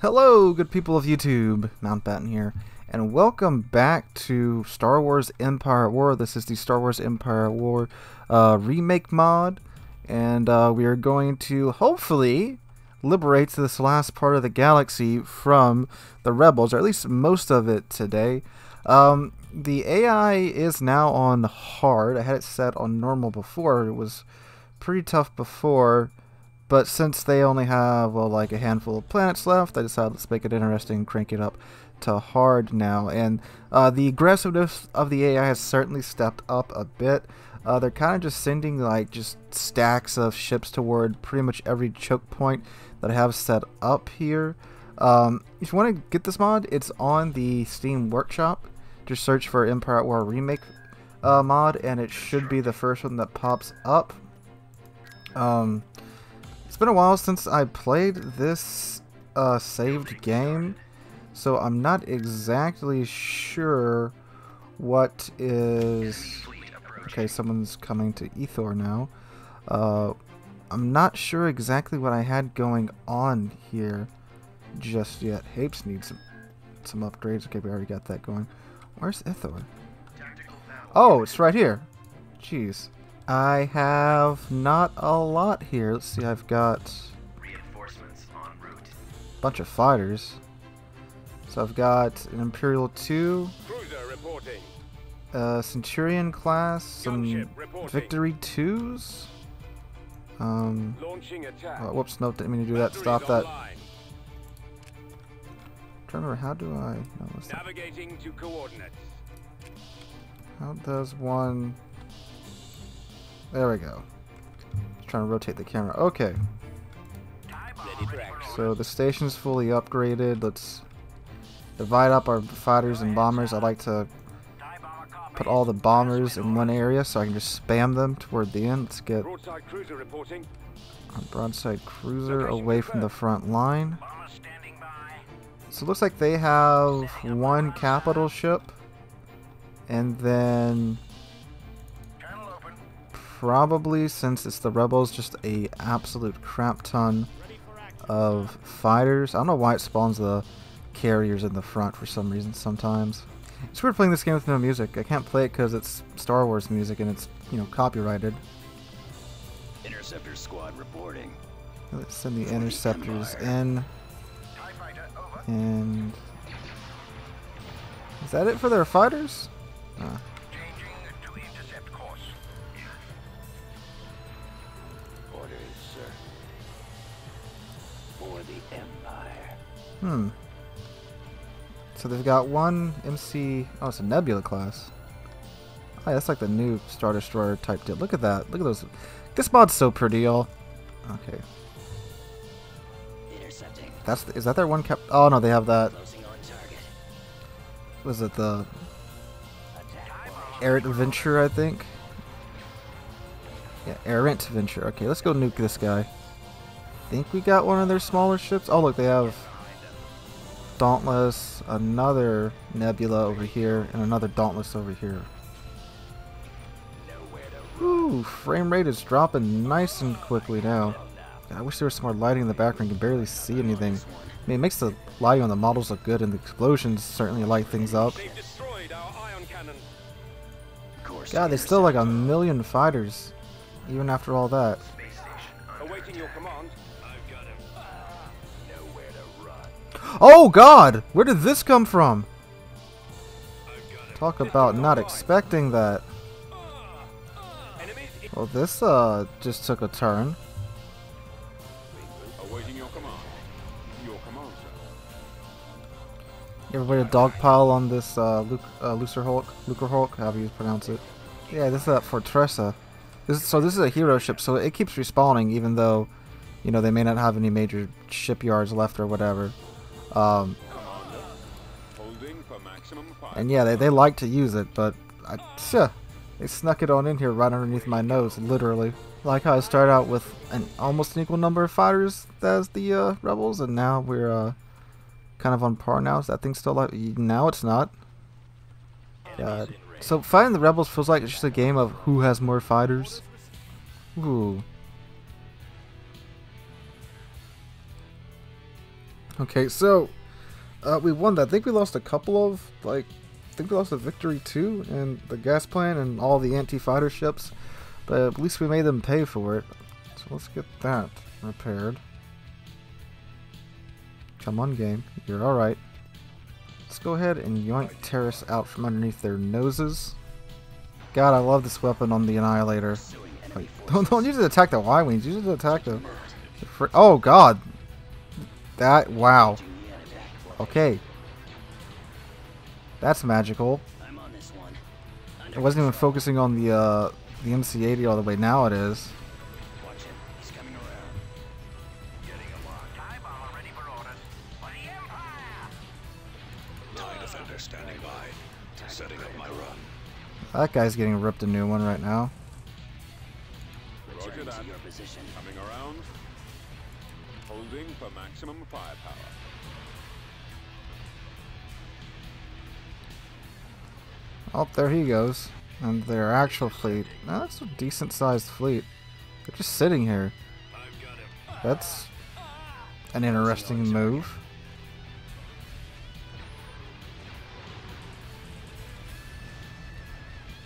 Hello, good people of YouTube. Mountbatten here, and welcome back to Star Wars Empire at War. This is the Star Wars Empire at War remake mod, and we are going to hopefully liberate this last part of the galaxy from the rebels, or at least most of it today. The AI is now on hard. I had it set on normal before. It was pretty tough before. But since they only have, well, like a handful of planets left, I decided let's make it interesting and crank it up to hard now. And the aggressiveness of the AI has certainly stepped up a bit. They're kind of just sending like just stacks of ships toward pretty much every choke point that I have set up here. If you want to get this mod, it's on the Steam Workshop. Just search for Empire at War Remake mod, and it should be the first one that pops up. It's been a while since I played this saved game, so I'm not exactly sure what is... Okay, someone's coming to Ethor now. I'm not sure exactly what I had going on here just yet. Hapes needs some upgrades. Okay, we already got that going. Where's Ethor? Oh, it's right here. Jeez. I have not a lot here. Let's see, I've got reinforcements en route. A bunch of fighters. So I've got an Imperial 2, a Centurion class, some Victory 2s. Whoops, no, didn't mean to do that. Stop that. I'm trying to remember, how do I... No, what's that? Navigating to coordinates. How does one... There we go. Just trying to rotate the camera. Okay. So the station's fully upgraded. Let's divide up our fighters and bombers. I like to put all the bombers in one area so I can just spam them toward the end. Let's get our broadside cruiser away from the front line. So it looks like they have one capital ship, and then probably, since it's the rebels, just a absolute crap ton of fighters. I don't know why it spawns the carriers in the front for some reason sometimes. It's weird playing this game with no music. I can't play it because it's Star Wars music and it's, you know, copyrighted. Interceptor squad reporting. Let's send the interceptors in. And is that it for their fighters? So they've got one MC... Oh, it's a Nebula class. Oh, yeah, that's like the new Star Destroyer type deal. Look at that. Look at those. This mod's so pretty, y'all. Okay. Intercepting. That's the, is that their one cap... Oh, no, they have that. Was it the... Errant Venture, I think? Yeah, Errant Venture. Okay, let's go nuke this guy. I think we got one of their smaller ships. Oh, look, they have... Dauntless, another Nebula over here, and another Dauntless over here. Ooh, frame rate is dropping nice and quickly now. God, I wish there was some more lighting in the background. You can barely see anything. I mean, it makes the lighting on the models look good, and the explosions certainly light things up. God, they still like a million fighters, even after all that. Oh God! Where did this come from? Talk about not expecting that. Well, this just took a turn. Everybody dogpile on this Lucrehulk, however you pronounce it. Yeah, this is that Fortressa. So this is a hero ship, so it keeps respawning, even though, you know, they may not have any major shipyards left or whatever. And yeah, they like to use it, but they snuck it on in here right underneath my nose, literally. Like how I started out with almost an equal number of fighters as the rebels, and now we're kind of on par now. Is that thing still like? Now it's not. God. So fighting the rebels feels like it's just a game of who has more fighters. Ooh. Okay, so we won that. I think we lost a couple of, like, I think we lost the Victory 2 and the gas plant and all the anti-fighter ships, but at least we made them pay for it. So let's get that repaired. Come on, game. You're alright. Let's go ahead and yoink Terrace out from underneath their noses. God, I love this weapon on the Annihilator. Like, don't use it to attack the Y-wings. Use it to attack the... Oh, God. That... Wow. Okay. That's magical. I wasn't even focusing on the MC80 all the way. Now it is. That guy's getting ripped a new one right now. Roger that. Coming around. Holding for maximum firepower. Oh, there he goes. And their actual fleet. Now, that's a decent sized fleet. They're just sitting here. That's an interesting move.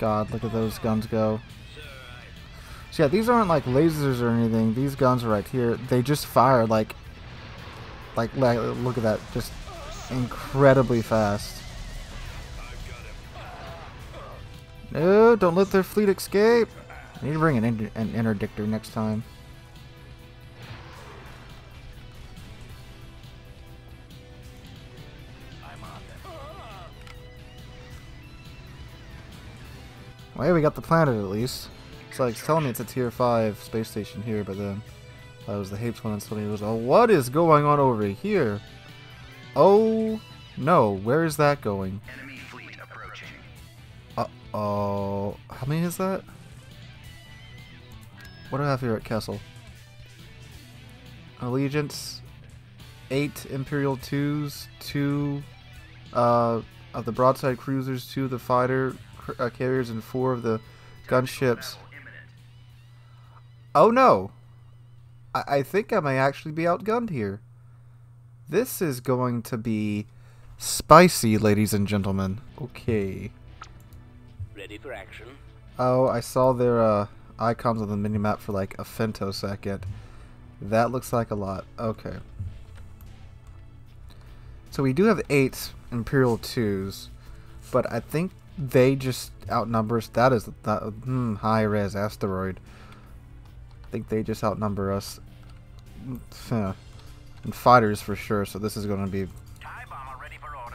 God, look at those guns go. So yeah, these aren't like lasers or anything. These guns are right here. They just fire like look at that, just incredibly fast. No, don't let their fleet escape. I need to bring an interdictor next time. Well, we got the planet at least. So it's telling me it's a tier 5 space station here, but then that was the Hapes one, and somebody was, oh, what is going on over here? Oh no, where is that going? Enemy fleet approaching. Uh-oh. How many is that? What do I have here at Kessel? Allegiance, 8 Imperial 2s, 2 of the broadside cruisers, 2 of the fighter carriers, and 4 of the gunships. Oh no! I think I may actually be outgunned here. This is going to be spicy, ladies and gentlemen. Okay. Ready for action. Oh, I saw their icons on the minimap for like a femtosecond. That looks like a lot. Okay. So we do have 8 Imperial 2s, but I think they just outnumber us. That is that high res asteroid. I think they just outnumber us, and fighters for sure. So this is going to be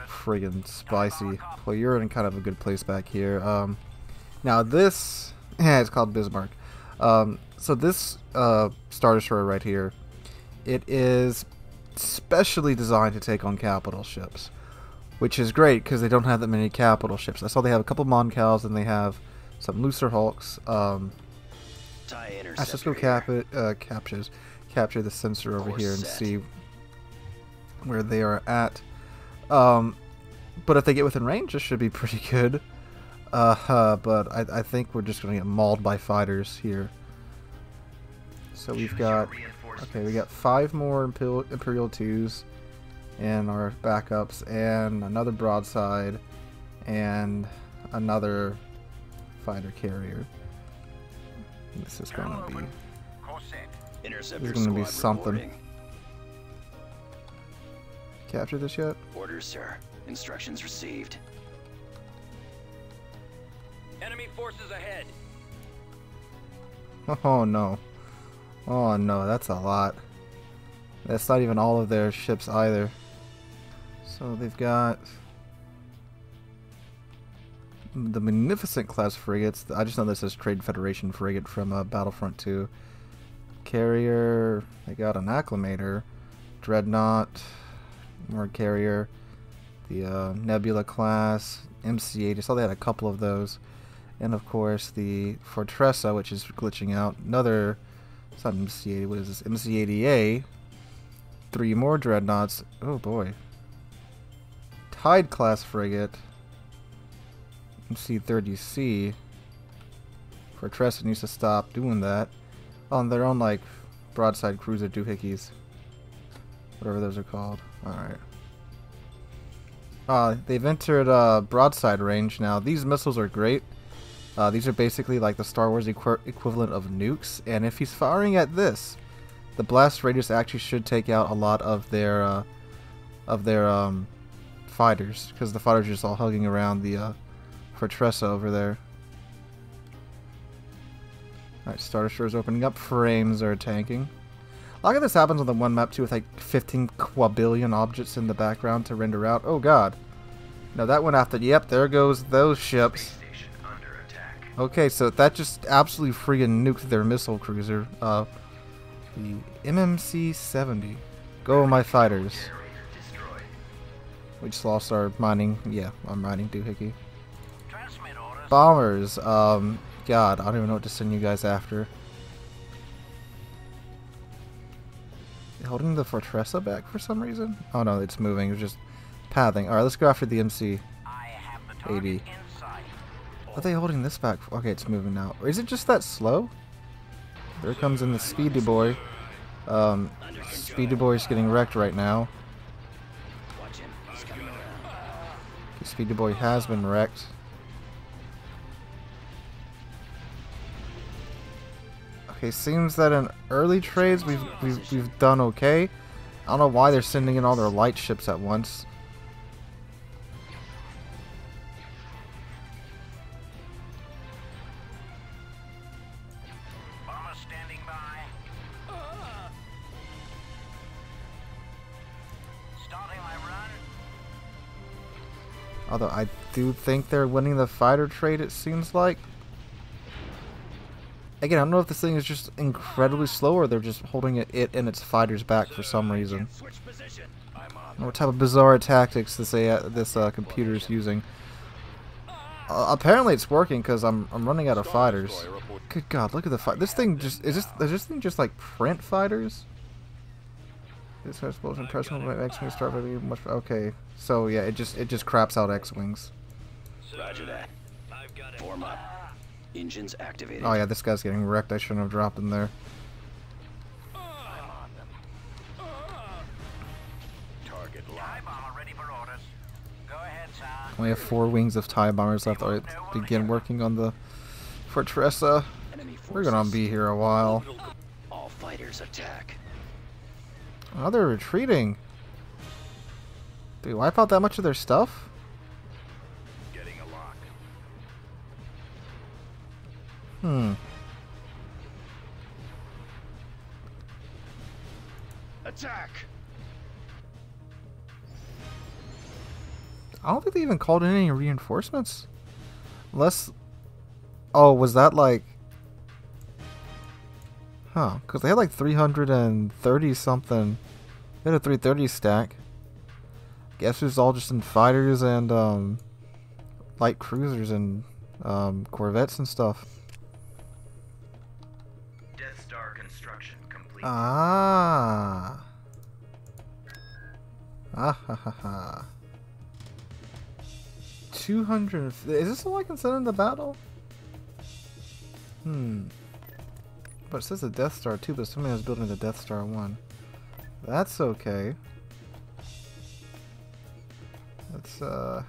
friggin' spicy. Well, you're in kind of a good place back here. Now this, it's called Bismarck. So this Star Destroyer right here, it is specially designed to take on capital ships. Which is great, because they don't have that many capital ships. I saw they have a couple Mon Cals, and they have some Lucrehulks. Let's just go capture the sensor over here and see where they are at. But if they get within range, this should be pretty good. But I think we're just going to get mauled by fighters here. So we've got... Okay, we got 5 more Imperial 2s. And our backups, and another broadside, and another fighter carrier. This is going to be. This is going to be something. Reporting. Capture this yet? Orders, sir. Instructions received. Enemy forces ahead. Oh no! Oh no! That's a lot. That's not even all of their ships either. So they've got the Magnificent class frigates. I just know this is Trade Federation frigate from Battlefront 2. Carrier. They got an Acclimator, Dreadnought, more carrier, the Nebula class, MC80. I saw they had a couple of those, and of course the Fortressa, which is glitching out. Another. It's not MC80. What is this? MC80A. 3 more dreadnoughts. Oh boy. Tide class frigate, MC-30C. Fortressa needs to stop doing that on their own, like broadside cruiser doohickeys, whatever those are called. Alright. They've entered broadside range now. These missiles are great. These are basically like the Star Wars equivalent of nukes. And if he's firing at this, the blast radius actually should take out a lot of their fighters, because the fighters are just all hugging around the Fortressa over there. Alright, Star Destroyer's opening up. Frames are tanking. A lot of this happens on the one map too, with like 15 quadrillion objects in the background to render out. Oh god. Now that went after, yep, there goes those ships. Okay, so that just absolutely freaking nuked their missile cruiser. The MMC-70. Go my fighters. We just lost our mining. Yeah, our mining doohickey. Bombers. God, I don't even know what to send you guys after. Holding the Fortressa back for some reason? Oh no, it's moving. It's just pathing. Alright, let's go after the MC80. Are they holding this back? Okay, it's moving now. Is it just that slow? There comes in the Speedy Boy. Speedy Boy's getting wrecked right now. The Speedy Boy has been wrecked. Okay, seems that in early trades we've done okay. I don't know why they're sending in all their light ships at once. Although I do think they're winning the fighter trade, it seems like. Again, I don't know if this thing is just incredibly slow or they're just holding it and its fighters back for some reason. I don't know what type of bizarre tactics this computer is using. Apparently it's working because I'm running out of fighters. Good god, look at the fight. This thing just is this thing just like print fighters? This explosion personal by X-Wings start to be much. Okay, so yeah, it just craps out X-Wings. Roger that. I've got it. Form up. Engines activated. Oh yeah, this guy's getting wrecked. I shouldn't have dropped him there. Target live. Ready for orders. Go ahead, sir. We have 4 wings of tie bombers left. All right, begin working on the Fortressa. We're gonna be here a while. All fighters attack. Oh, they're retreating. Did we wipe out that much of their stuff? Attack! I don't think they even called in any reinforcements. Unless... Oh, was that like... Huh, because they had like 330 something. They had a 330 stack. Guess it was all just in fighters and light cruisers and corvettes and stuff. Ah. Ah ha ha ha. 200. Is this all I can send into battle? But it says the Death Star 2, but somebody was building the Death Star 1. That's okay. Let's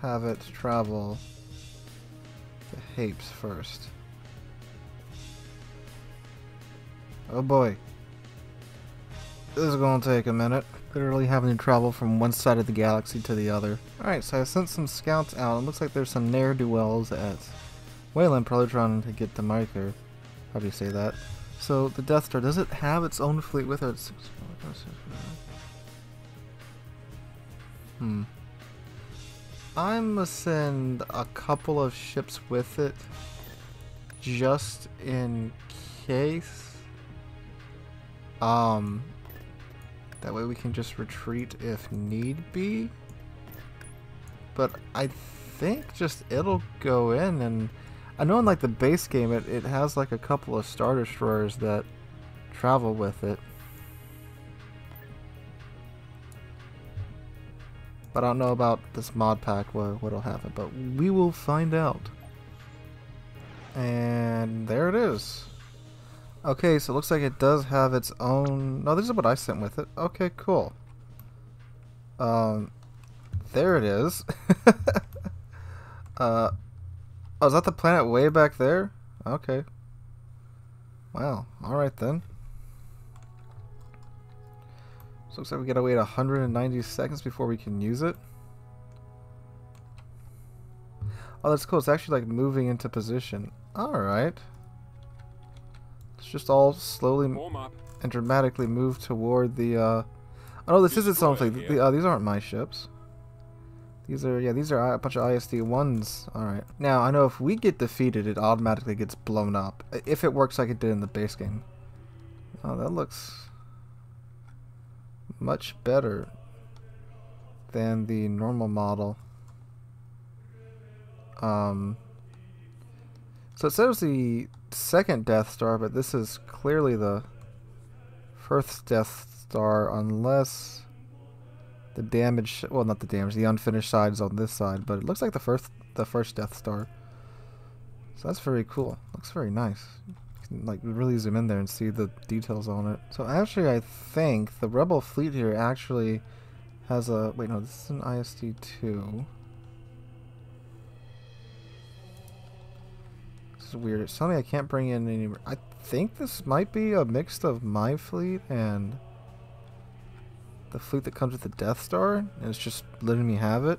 have it travel to Hapes first. Oh boy. This is going to take a minute. Literally having to travel from one side of the galaxy to the other. Alright, so I sent some scouts out. It looks like there's some ne'er-do-wells at Wayland, probably trying to get to Micah. How do you say that? So, the Death Star, does it have its own fleet with it? I'm gonna send a couple of ships with it. Just in case. That way we can just retreat if need be. But I think just it'll go in, and I know in like the base game it has like a couple of Star Destroyers that travel with it. But I don't know about this mod pack what'll happen, but we will find out. And there it is. Okay, so it looks like it does have its own... No, this is what I sent with it. Okay, cool. There it is. Oh, is that the planet way back there? Okay. Wow. Alright then. So looks like we gotta wait 190 seconds before we can use it. Oh, that's cool. It's actually like moving into position. Alright. Let's just all slowly and dramatically move toward the, Oh no, this is its own thing. These aren't my ships. These are, yeah, these are a bunch of ISD-1s. Alright. Now, I know if we get defeated, it automatically gets blown up. If it works like it did in the base game. Oh, that looks much better than the normal model. So it says the second Death Star, but this is clearly the first Death Star, unless the damage, well, not the damage, the unfinished side is on this side, but it looks like the first Death Star. So that's very cool. Looks very nice. You can, like, really zoom in there and see the details on it. So actually, I think the Rebel fleet here actually has a, wait, no, this is an ISD 2. Weird. It's something I can't bring in anywhere. I think this might be a mix of my fleet and the fleet that comes with the Death Star, and it's just letting me have it.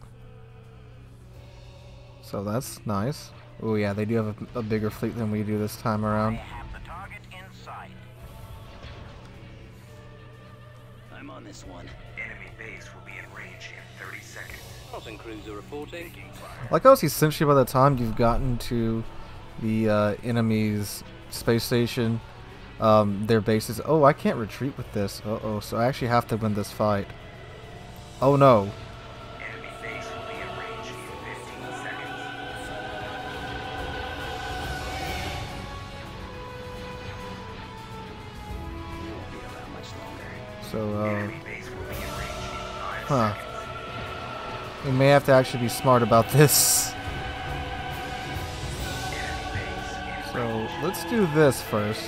So that's nice. Oh yeah, they do have a bigger fleet than we do this time around. I have the target in sight. I'm on this one. Enemy base will be in range in 30 seconds. Crossing crews are reporting. Like I was essentially by the time you've gotten to the enemy's space station, their bases. Oh, I can't retreat with this. Uh-oh, so I actually have to win this fight. Oh no. Enemy base will be in range in 15 seconds. So, we may have to actually be smart about this. So let's do this first.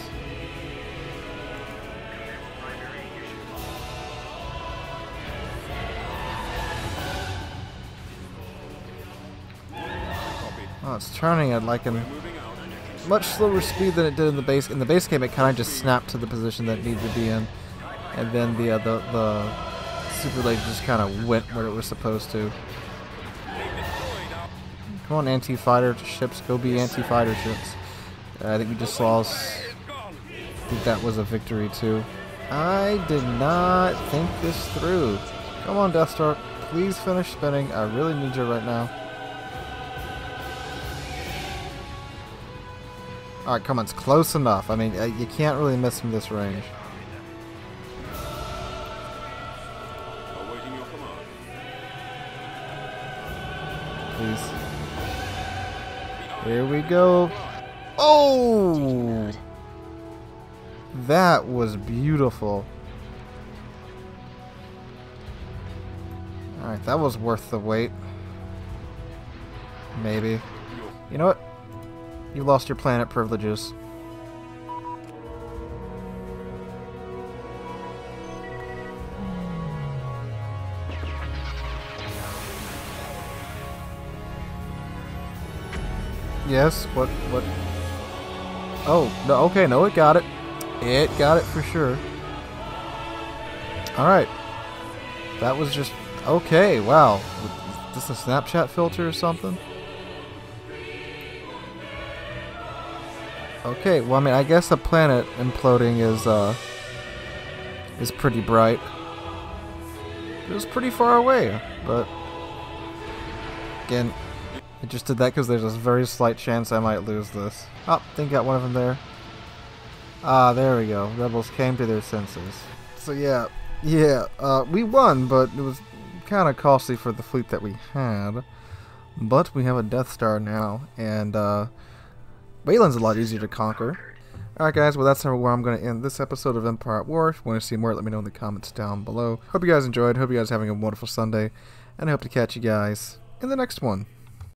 Oh, it's turning at like a much slower speed than it did in the base. In the base game, it kind of just snapped to the position that it needed to be in, and then the super laser just kind of went where it was supposed to. Come on, anti-fighter ships, go be anti-fighter ships. I think we just saw us. I think that was a Victory 2. I did not think this through. Come on, Death Star. Please finish spinning. I really need you right now. Alright, come on. It's close enough. I mean, you can't really miss from this range. Please. Here we go. Oh! That was beautiful. Alright, that was worth the wait. Maybe. You know what? You lost your planet privileges. Yes, what? Oh, no, okay, no, it got it. It got it for sure. Alright. That was just... Okay, wow. Is this a Snapchat filter or something? Okay, well, I mean, I guess a planet imploding is pretty bright. It was pretty far away, but... Again... I just did that because there's a very slight chance I might lose this. Oh, I think I got one of them there. Ah, there we go. Rebels came to their senses. So yeah, we won, but it was kind of costly for the fleet that we had. But we have a Death Star now, and Wayland's a lot easier to conquer. Alright guys, well that's where I'm going to end this episode of Empire at War. If you want to see more, let me know in the comments down below. Hope you guys enjoyed, hope you guys are having a wonderful Sunday, and I hope to catch you guys in the next one.